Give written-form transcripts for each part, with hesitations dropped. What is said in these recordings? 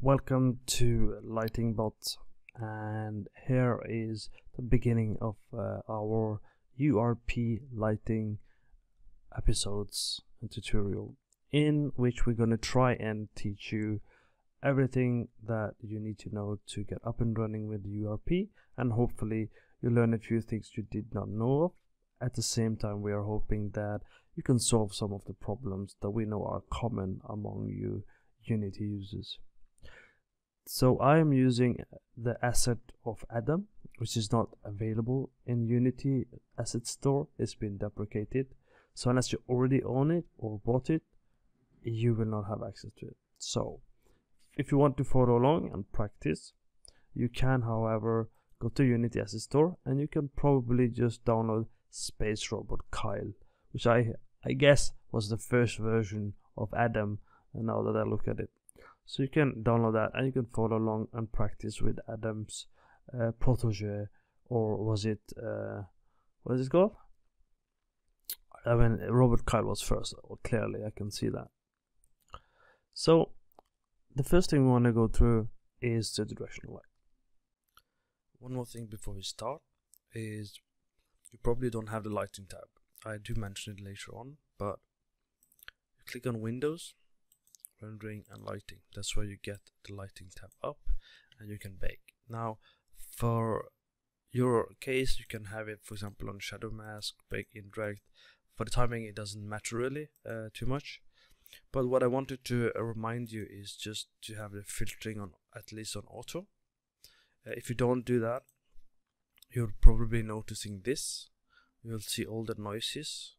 Welcome to Lighting Bot, and here is the beginning of our URP lighting episodes and tutorial, in which we're going to try and teach you everything that you need to know to get up and running with URP, and hopefully you learn a few things you did not know of. At the same time, we are hoping that you can solve some of the problems that we know are common among you Unity users. So I am using the asset of Adam, which is not available in Unity Asset Store. It's been deprecated, so unless you already own it or bought it, you will not have access to it. So if you want to follow along and practice, you can however go to Unity Asset Store, and you can probably just download Space Robot Kyle, which I guess was the first version of Adam, and now that I look at it. So you can download that and you can follow along and practice with Adam's protege, or was it what is it called? I mean, Robert Kyle was first, clearly I can see that. So the first thing we want to go through is the directional light. One more thing before we start is you probably don't have the lighting tab. I do mention it later on, but you click on Windows, Rendering and Lighting. That's where you get the lighting tab up, and you can bake. Now for your case, you can have it, for example, on shadow mask, bake indirect. For the timing, it doesn't matter really too much, but what I wanted to remind you is just to have the filtering on, at least on auto. If you don't do that, you're probably noticing this. You'll see all the noises,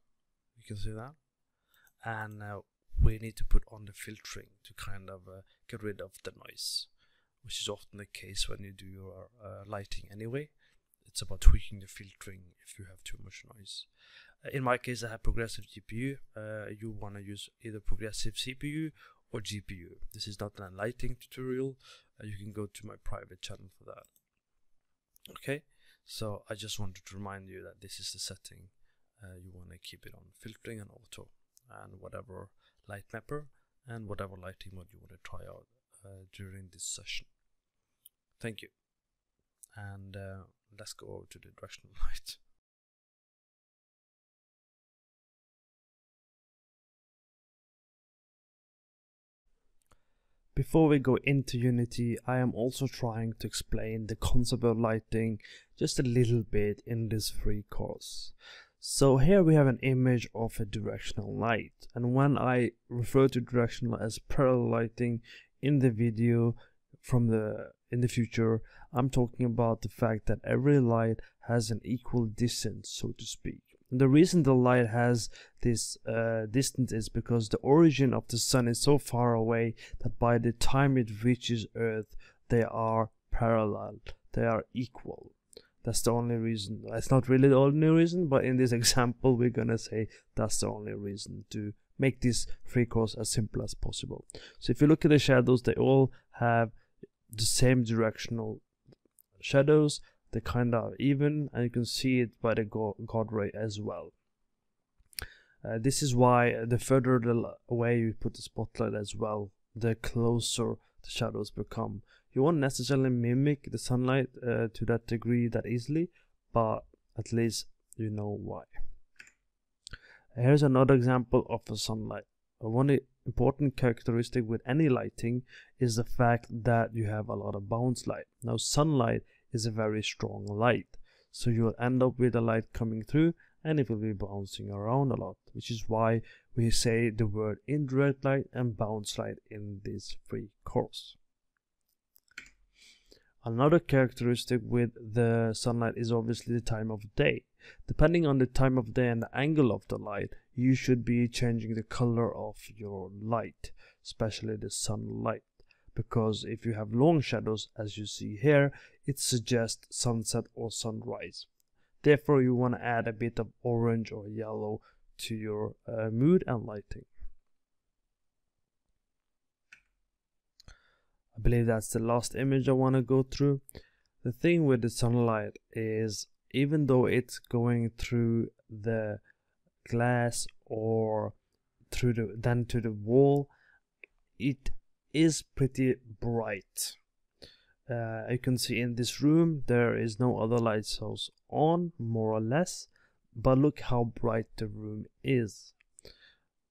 you can see that, and we need to put on the filtering to kind of get rid of the noise, which is often the case when you do your lighting anyway. It's about tweaking the filtering if you have too much noise. In my case, I have progressive GPU. You want to use either progressive CPU or GPU. This is not a lighting tutorial. You can go to my private channel for that. Okay, so I just wanted to remind you that this is the setting. You want to keep it on filtering and auto, and whatever light mapper and whatever lighting mode you want to try out during this session. Thank you, and let's go over to the directional light. Before we go into Unity, I am also trying to explain the concept of lighting just a little bit in this free course. So here we have an image of a directional light, and when I refer to directional as parallel lighting in the video in the future, I'm talking about the fact that every light has an equal distance, so to speak. And the reason the light has this distance is because the origin of the sun is so far away that by the time it reaches Earth, they are parallel, they are equal. That's the only reason. That's not really the only reason, but in this example we're gonna say that's the only reason, to make this free course as simple as possible. So if you look at the shadows, they all have the same directional shadows. They kind of even, and you can see it by the God ray as well. This is why the further away you put the spotlight as well, the closer the shadows become. You won't necessarily mimic the sunlight to that degree that easily, but at least you know why. Here's another example of the sunlight. One important characteristic with any lighting is the fact that you have a lot of bounce light. Now sunlight is a very strong light, so you'll end up with a light coming through and it will be bouncing around a lot, which is why we say the word indirect light and bounce light in this free course. Another characteristic with the sunlight is obviously the time of day. Depending on the time of day and the angle of the light, you should be changing the color of your light, especially the sunlight, because if you have long shadows as you see here, it suggests sunset or sunrise. Therefore you want to add a bit of orange or yellow to your mood and lighting. I believe that's the last image I want to go through. The thing with the sunlight is, even though it's going through the glass or through then to the wall, it is pretty bright. You can see in this room there is no other light source on, more or less, but look how bright the room is.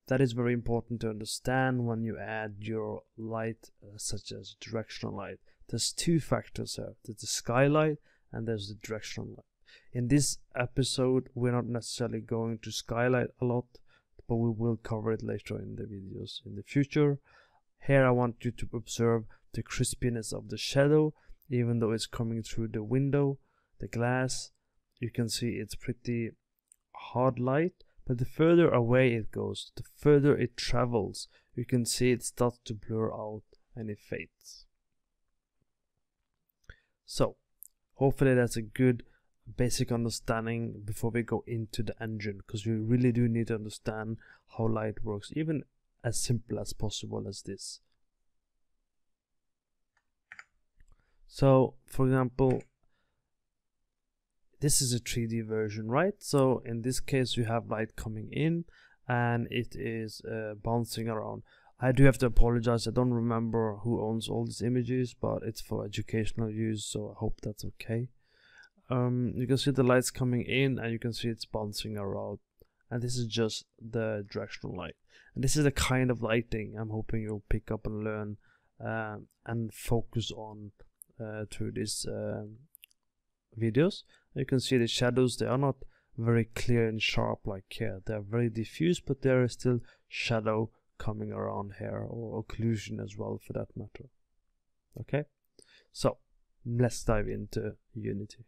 That is very important to understand when you add your light, such as directional light. There's two factors here. There's the skylight and there's the directional light. In this episode, we're not necessarily going to skylight a lot, but we will cover it later in the videos in the future. Here I want you to observe the crispiness of the shadow, even though it's coming through the window, the glass. You can see it's pretty hard light, but the further away it goes, the further it travels, you can see it starts to blur out and it fades. So hopefully that's a good basic understanding before we go into the engine, because we really do need to understand how light works, even as simple as possible as this. So for example, this is a 3D version, right? So in this case you have light coming in and it is bouncing around. I do have to apologize, I don't remember who owns all these images, but it's for educational use, so I hope that's okay. You can see the lights coming in and you can see it's bouncing around, and this is just the directional light. And this is the kind of lighting I'm hoping you'll pick up and learn and focus on through these videos. You can see the shadows, they are not very clear and sharp like here. They are very diffuse, but there is still shadow coming around here, or occlusion as well for that matter. Okay, so let's dive into Unity.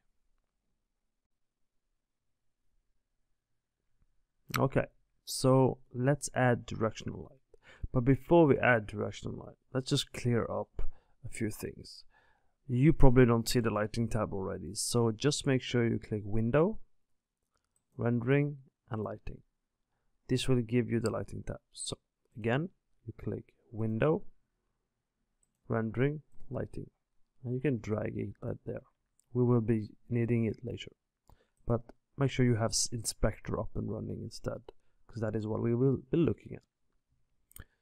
Okay, so let's add directional light. But before we add directional light, let's just clear up a few things. You probably don't see the lighting tab already, so just make sure you click Window, Rendering, and Lighting. This will give you the lighting tab. So again, you click Window, Rendering, Lighting, and you can drag it right there. We will be needing it later, but make sure you have Inspector up and running instead, because that is what we will be looking at.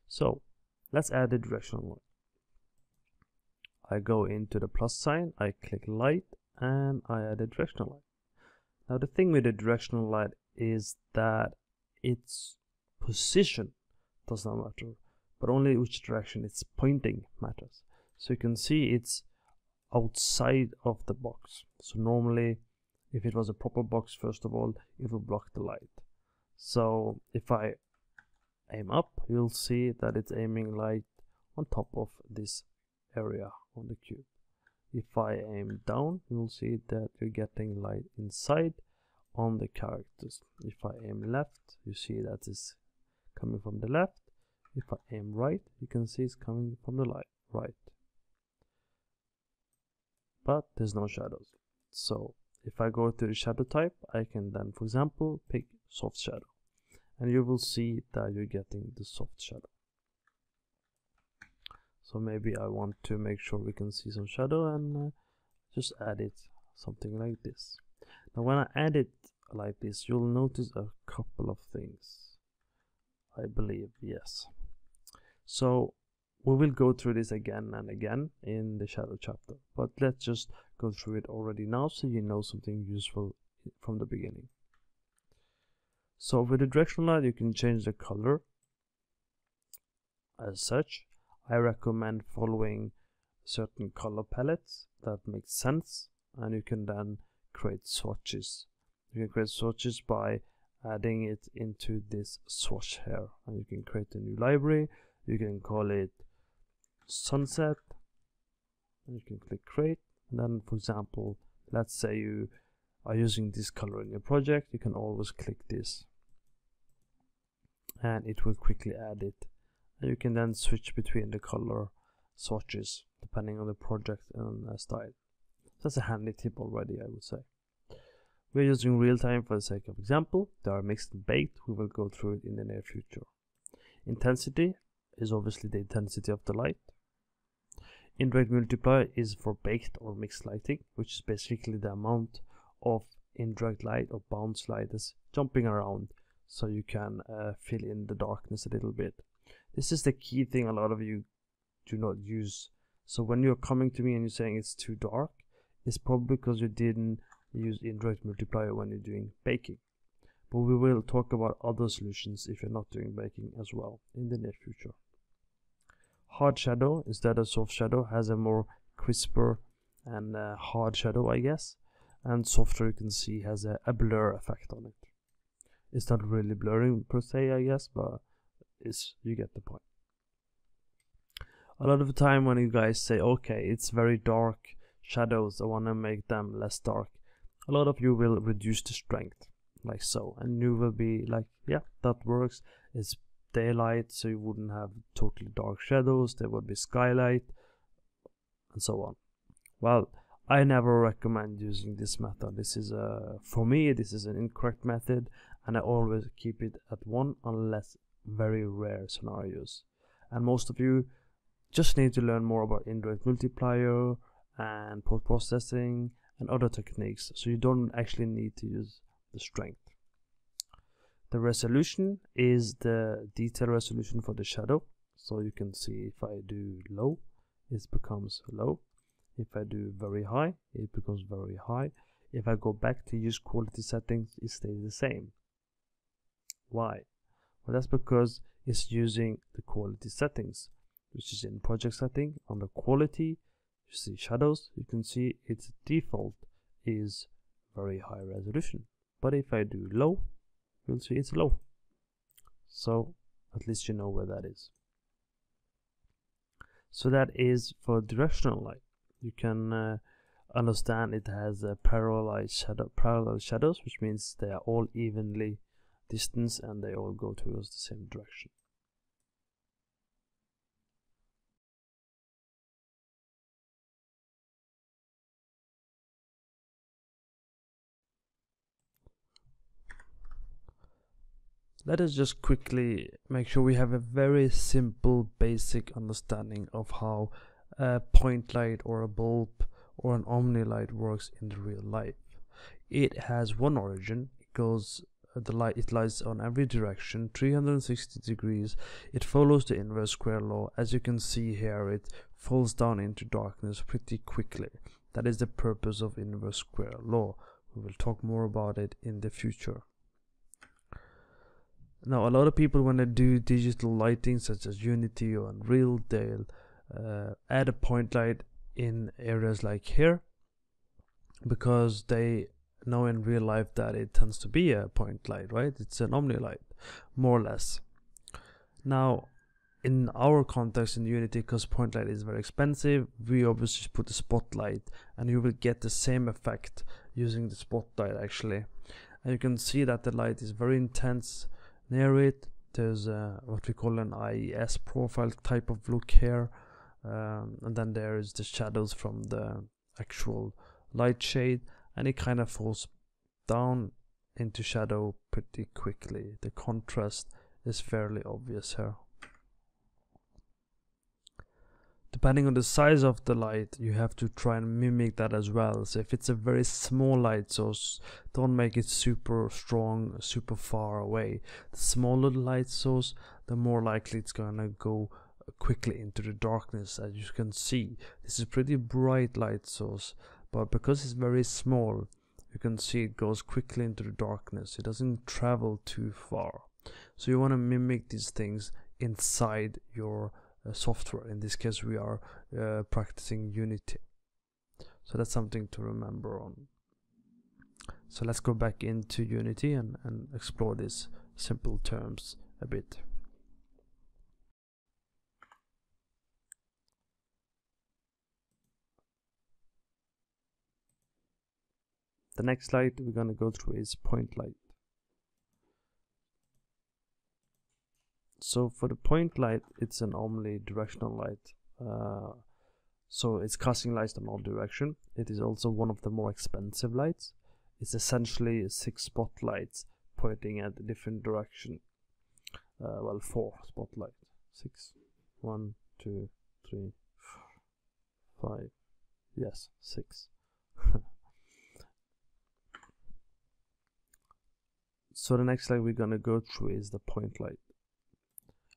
So let's add the directional light. I go into the plus sign, I click light, and I add a directional light. Now the thing with the directional light is that its position does not matter, but only which direction it's pointing matters. So you can see it's outside of the box. So normally, if it was a proper box, first of all, it will block the light. So if I aim up, you'll see that it's aiming light on top of this area on the cube. If I aim down, you'll see that you're getting light inside on the characters. If I aim left, you see that it's coming from the left. If I aim right, you can see it's coming from the right. But there's no shadows. So if I go to the shadow type, I can then, for example, pick soft shadow, and you will see that you're getting the soft shadow. So maybe I want to make sure we can see some shadow and just add it something like this. Now when I add it like this, you'll notice a couple of things, I believe. Yes, so we will go through this again and again in the shadow chapter, but let's just go through it already now so you know something useful from the beginning. So with the directional light, you can change the color as such. I recommend following certain color palettes that makes sense, and you can then create swatches. You can create swatches by adding it into this swatch here, and you can create a new library. You can call it sunset, and you can click create. And then, for example, let's say you are using this color in your project, you can always click this and it will quickly add it. And you can then switch between the color swatches depending on the project and style. That's a handy tip already, I would say. We're using real time for the sake of example. They are mixed and baked. We will go through it in the near future. Intensity is obviously the intensity of the light. Indirect multiply is for baked or mixed lighting, which is basically the amount of indirect light or bounce light that's jumping around, so you can fill in the darkness a little bit. This is the key thing a lot of you do not use. So when you're coming to me and you're saying it's too dark, it's probably because you didn't use indirect multiplier when you're doing baking. But we will talk about other solutions if you're not doing baking as well in the near future. Hard shadow instead of soft shadow has a more crisper and hard shadow, I guess. And softer, you can see, has a blur effect on it. It's not really blurring per se, I guess, but it's, you get the point. A lot of the time when you guys say, okay, it's very dark shadows, I want to make them less dark, a lot of you will reduce the strength, like so, and you will be like, yeah, that works. It's daylight, so you wouldn't have totally dark shadows, there would be skylight, and so on. Well, I never recommend using this method. This is a, for me, this is an incorrect method, and I always keep it at 1 unless very rare scenarios. And most of you just need to learn more about indirect multiplier and post-processing and other techniques, so you don't actually need to use the strength. The resolution is the detail resolution for the shadow, so you can see if I do low, it becomes low. If I do very high, it becomes very high. If I go back to use quality settings, it stays the same. Why? Well, that's because it's using the quality settings, which is in project setting. Under quality, you see shadows, you can see its default is very high resolution. But if I do low, you'll see it's low. So at least you know where that is. So that is for directional light. You can understand it has a parallel shadows, which means they are all evenly distanced and they all go towards the same direction. Let us just quickly make sure we have a very simple basic understanding of how a point light or a bulb or an omni light works in real life. It has one origin, it goes, the light, it lies on every direction, 360 degrees, it follows the inverse square law. As you can see here, it falls down into darkness pretty quickly. That is the purpose of inverse square law. We will talk more about it in the future. Now, a lot of people, when they do digital lighting such as Unity or Unreal, they'll add a point light in areas like here, because they know in real life that it tends to be a point light, right? It's an omni light, more or less. Now, in our context in Unity, because point light is very expensive, we obviously put a spotlight, and you will get the same effect using the spotlight actually. And you can see that the light is very intense. Near it, there's what we call an IES profile type of look here, and then there is the shadows from the actual light shade, and it kind of falls down into shadow pretty quickly. The contrast is fairly obvious here. Depending on the size of the light, you have to try and mimic that as well. So if it's a very small light source, don't make it super strong, super far away. The smaller the light source, the more likely it's gonna go quickly into the darkness. As you can see, this is a pretty bright light source, but because it's very small, you can see it goes quickly into the darkness. It doesn't travel too far. So you want to mimic these things inside your software. In this case, we are practicing Unity, so that's something to remember on. So let's go back into Unity and explore these simple terms a bit. The next slide we're going to go through is point light. So for the point light, it's an omnidirectional light, so it's casting light in all direction. It is also one of the more expensive lights. It's essentially 6 spotlights pointing at a different direction. Well, 4 spotlights. 6, 1, 2, 3, 4, 5. Yes, 6. So the next slide we're gonna go through is the point light.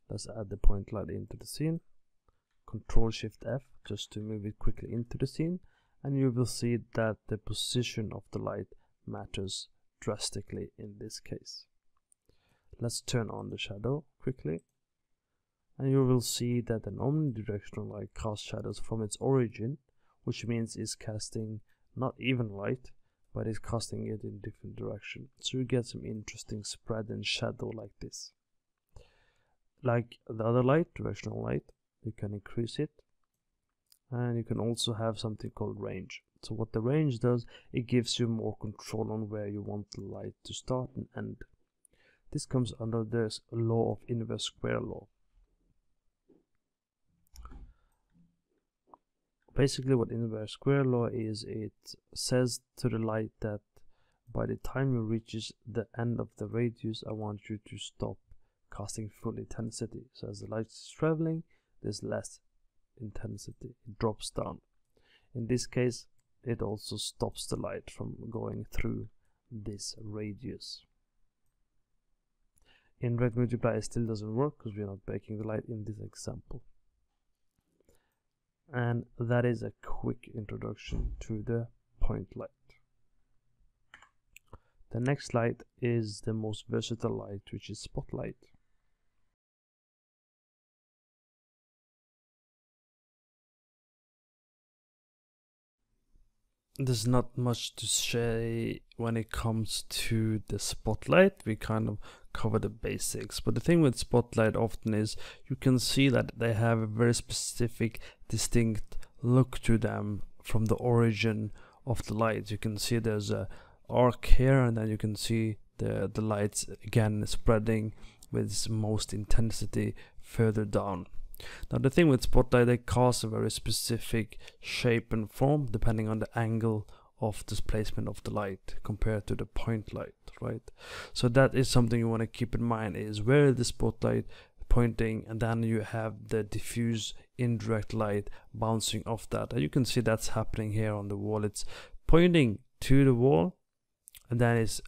Let's add the point light into the scene, Ctrl-Shift-F just to move it quickly into the scene, and you will see that the position of the light matters drastically in this case. Let's turn on the shadow quickly, and you will see that an omnidirectional light casts shadows from its origin, which means it's casting not even light, but it's casting it in different direction. So you get some interesting spread and shadow like this. Like the other light, directional light, you can increase it, and you can also have something called range. So what the range does, it gives you more control on where you want the light to start and end. This comes under this law of inverse square law. Basically what inverse square law is, it says to the light that by the time you reaches the end of the radius, I want you to stop casting full intensity. So as the light is traveling, there's less intensity, it drops down. In this case, it also stops the light from going through this radius. In red multiply, it still doesn't work because we're not baking the light in this example. And that is a quick introduction to the point light. The next light is the most versatile light, which is spot light. There's not much to say when it comes to the spotlight. We kind of cover the basics, but the thing with spotlight often is you can see that they have a very specific, distinct look to them from the origin of the light. You can see there's a arc here, and then you can see the lights again spreading with most intensity further down. Now the thing with spotlight, they cast a very specific shape and form depending on the angle of displacement of the light compared to the point light, right? So that is something you want to keep in mind, is where is the spotlight pointing, and then you have the diffuse indirect light bouncing off that. And you can see that's happening here on the wall. It's pointing to the wall, and then it's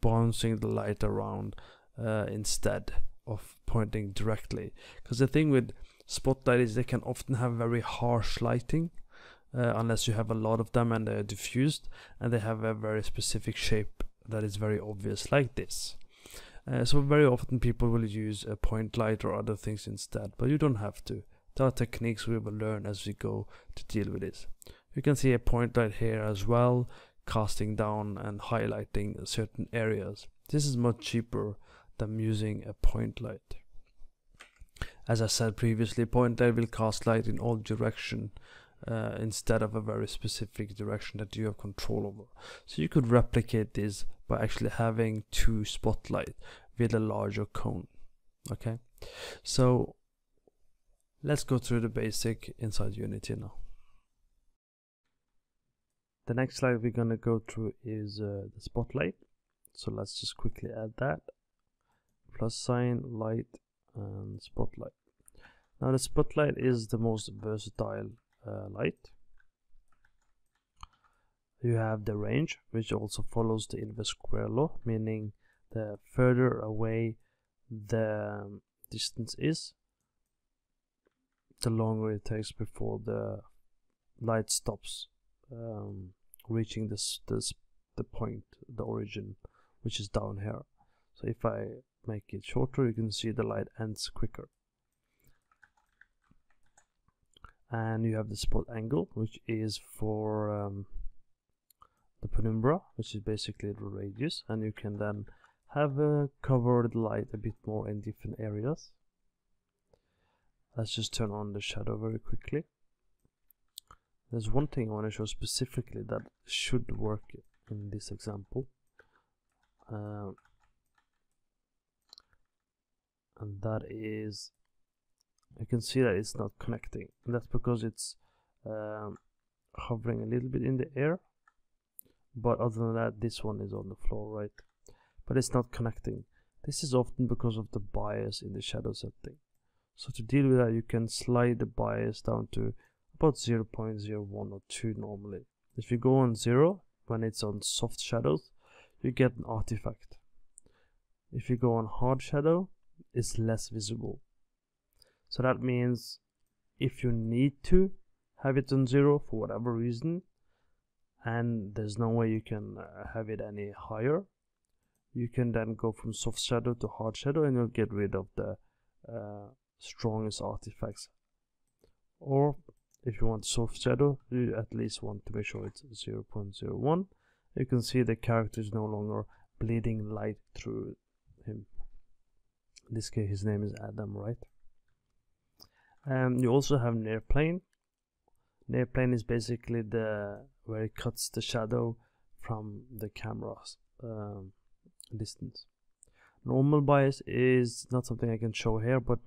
bouncing the light around instead of pointing directly. Because the thing with spotlight is they can often have very harsh lighting, unless you have a lot of them and they're diffused, and they have a very specific shape that is very obvious like this. So very often people will use a point light or other things instead, but you don't have to. There are techniques we will learn as we go to deal with this. You can see a point light here as well, casting down and highlighting certain areas. This is much cheaper than using a point light. As I said previously, point light will cast light in all direction instead of a very specific direction that you have control over. So you could replicate this by actually having two spotlight with a larger cone. Okay, so let's go through the basic inside Unity now. The next slide we're gonna go through is the spotlight. So let's just quickly add that plus sign light and spotlight. Now the spotlight is the most versatile light. You have the range, which also follows the inverse square law, meaning the further away the distance is, the longer it takes before the light stops reaching the point, the origin, which is down here. So if I make it shorter, you can see the light ends quicker. And you have the spot angle, which is for the penumbra, which is basically the radius, and you can then have covered light a bit more in different areas. Let's just turn on the shadow very quickly. There's one thing I want to show specifically that should work in this example, and that is, you can see that it's not connecting, and that's because it's hovering a little bit in the air, but other than that this one is on the floor, right? But it's not connecting. This is often because of the bias in the shadow setting. So to deal with that, you can slide the bias down to about 0.01 or 2 normally. If you go on 0 when it's on soft shadows, you get an artifact. If you go on hard shadow, it's less visible. So that means if you need to have it on 0 for whatever reason, and there's no way you can have it any higher, you can then go from soft shadow to hard shadow and you'll get rid of the strongest artifacts. Or if you want soft shadow, you at least want to make sure it's 0.01. You can see the character is no longer bleeding light through him. In this case his name is Adam, right? You also have near plane. Near plane is basically the where it cuts the shadow from the camera's distance. Normal bias is not something I can show here, but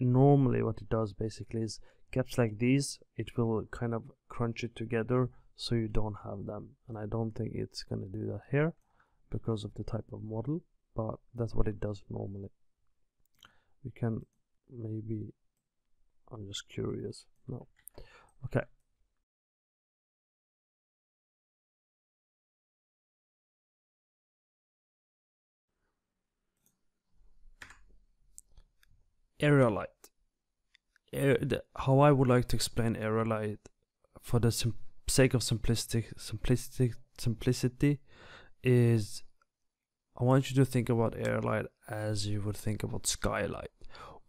normally what it does basically is gaps like these, it will kind of crunch it together so you don't have them, and I don't think it's going to do that here because of the type of model, but that's what it does normally. We can maybe, I'm just curious, no, okay. Area light. How I would like to explain area light for the sake of simplicity is I want you to think about area light as you would think about skylight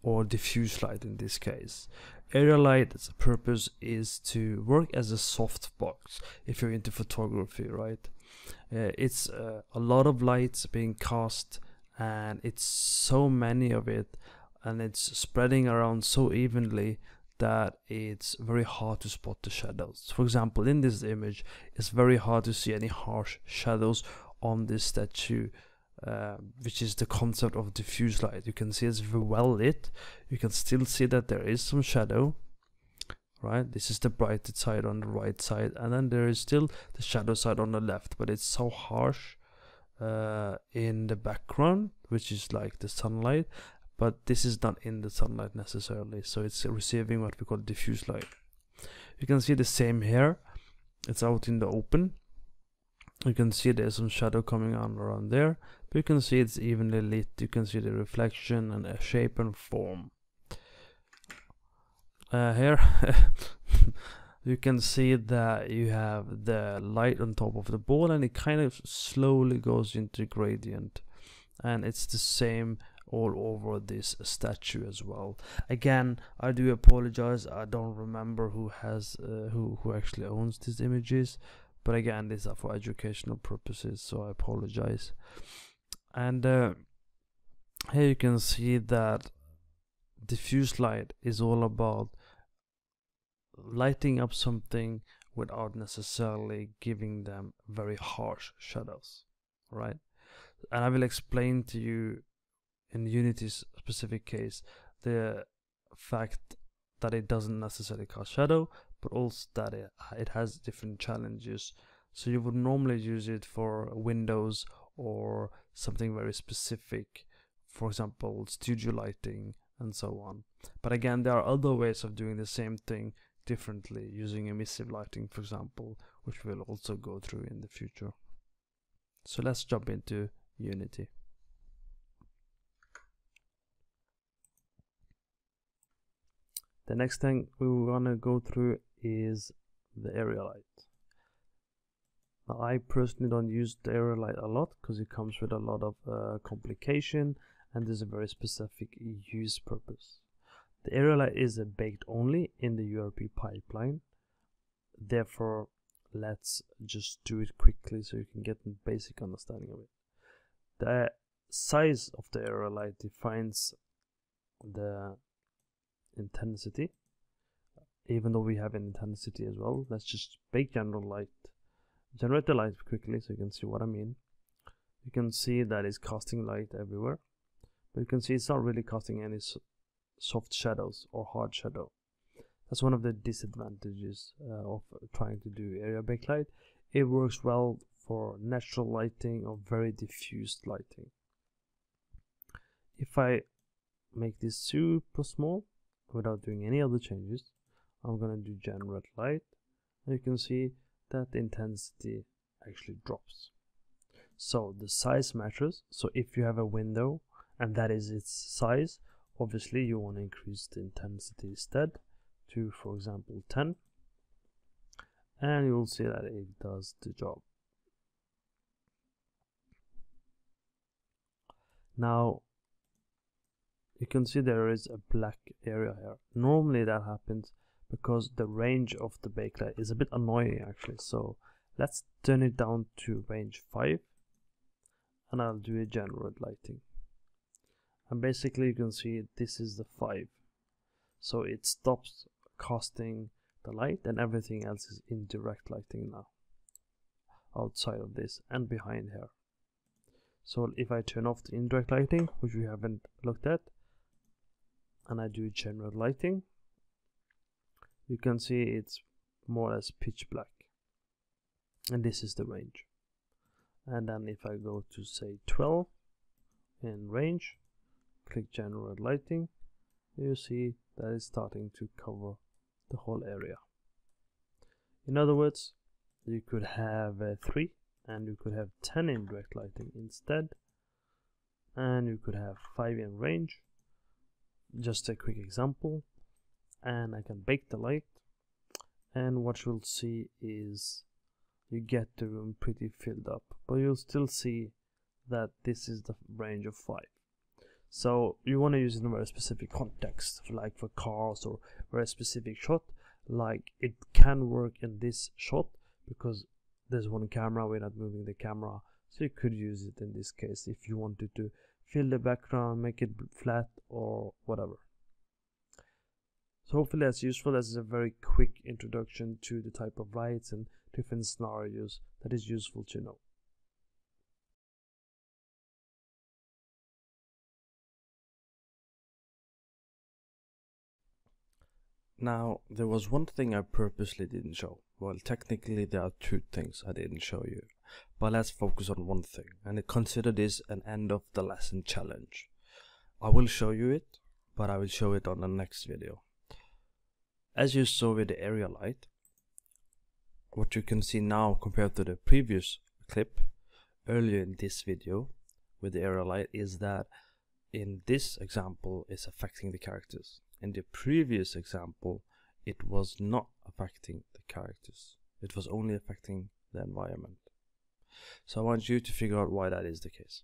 or diffuse light in this case. Area light's purpose is to work as a softbox if you're into photography, right? It's a lot of lights being cast, and it's so many of it, and it's spreading around so evenly that it's very hard to spot the shadows. For example, in this image, it's very hard to see any harsh shadows on this statue, which is the concept of diffuse light. You can see it's very well lit. You can still see that there is some shadow, right? This is the bright side on the right side, and then there is still the shadow side on the left, but it's so harsh in the background, which is like the sunlight. But this is not in the sunlight necessarily, so it's receiving what we call diffuse light. You can see the same here. It's out in the open. You can see there's some shadow coming on around there, but you can see it's evenly lit. You can see the reflection and a shape and form. Here you can see that you have the light on top of the ball, and it kind of slowly goes into gradient, and it's the same all over this statue as well. Again, I do apologize, I don't remember who has who actually owns these images, but again, these are for educational purposes, so I apologize. And here you can see that diffuse light is all about lighting up something without necessarily giving them very harsh shadows, right? And I will explain to you in Unity's specific case the fact that it doesn't necessarily cast shadow, but also that it has different challenges. So you would normally use it for windows or something very specific, for example studio lighting and so on. But again, there are other ways of doing the same thing differently, using emissive lighting for example, which we'll also go through in the future. So let's jump into Unity. The next thing we want to go through is the area light. Now, I personally don't use the area light a lot because it comes with a lot of complication, and there's a very specific use purpose. The area light is baked only in the URP pipeline. Therefore, let's just do it quickly so you can get the basic understanding of it. The size of the area light defines the intensity, even though we have an intensity as well. Let's just bake generate the light quickly so you can see what I mean. You can see that it's casting light everywhere, but you can see it's not really casting any soft shadows or hard shadow. That's one of the disadvantages of trying to do area baked light. It works well for natural lighting or very diffused lighting. If I make this super small without doing any other changes, I'm gonna do generate light, and you can see that the intensity actually drops. So the size matters. So if you have a window and that is its size, obviously you want to increase the intensity instead to, for example, 10, and you'll see that it does the job. Now you can see there is a black area here. Normally that happens because the range of the backlight is a bit annoying actually. So let's turn it down to range 5, and I'll do a general lighting. And basically you can see this is the 5. So it stops casting the light, and everything else is indirect lighting now, outside of this and behind here. So if I turn off the indirect lighting, which we haven't looked at, and I do general lighting, you can see it's more or less pitch black. And this is the range. And then if I go to say 12 in range, click general lighting, you see that it's starting to cover the whole area. In other words, you could have 3, and you could have 10 in direct lighting instead, and you could have 5 in range. Just a quick example, and I can bake the light, and what you'll see is you get the room pretty filled up, but you'll still see that this is the range of 5. So you want to use it in a very specific context, like for cars or very specific shot. Like it can work in this shot because there's one camera, we're not moving the camera, so you could use it in this case if you wanted to fill the background, make it flat or whatever. So hopefully that's useful. That's a very quick introduction to the type of lights and different scenarios that is useful to know. Now, there was one thing I purposely didn't show. Well, technically there are 2 things I didn't show you, but let's focus on one thing, and consider this an end of the lesson challenge. I will show you it, but I will show it on the next video. As you saw with the area light, what you can see now compared to the previous clip earlier in this video with the area light is that in this example it's affecting the characters. In the previous example, it was not affecting the characters. It was only affecting the environment. So I want you to figure out why that is the case.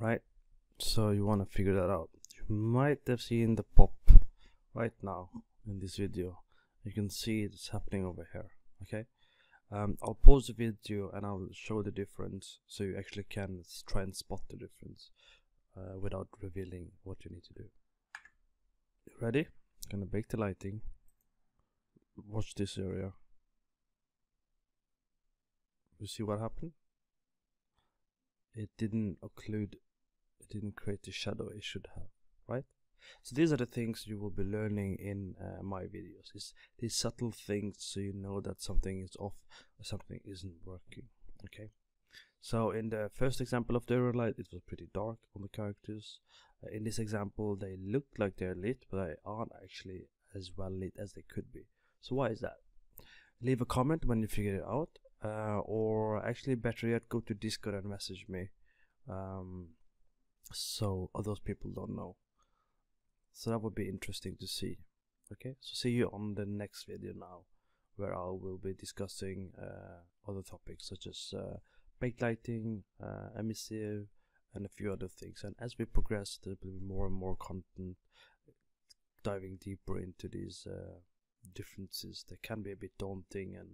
Right? So you want to figure that out. You might have seen the pop right now in this video. You can see it's happening over here. Okay? I'll pause the video and I'll show the difference so you actually can try and spot the difference without revealing what you need to do. Ready? I'm gonna bake the lighting. Watch this area. You see what happened? It didn't occlude, it didn't create the shadow it should have, right? So these are the things you will be learning in my videos. It's these subtle things so you know that something is off or something isn't working, okay? So in the first example of the area light, it was pretty dark on the characters. In this example, they look like they're lit, but they aren't actually as well lit as they could be. So why is that? Leave a comment when you figure it out, or actually better yet, go to Discord and message me, so those people don't know. So that would be interesting to see. Okay, so see you on the next video now, where I will be discussing other topics such as backlighting, lighting, emissive, and a few other things. And as we progress, there will be more and more content diving deeper into these differences that can be a bit daunting and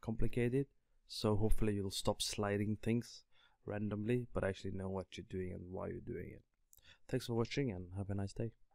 complicated. So hopefully you'll stop sliding things randomly, but actually know what you're doing and why you're doing it. Thanks for watching and have a nice day.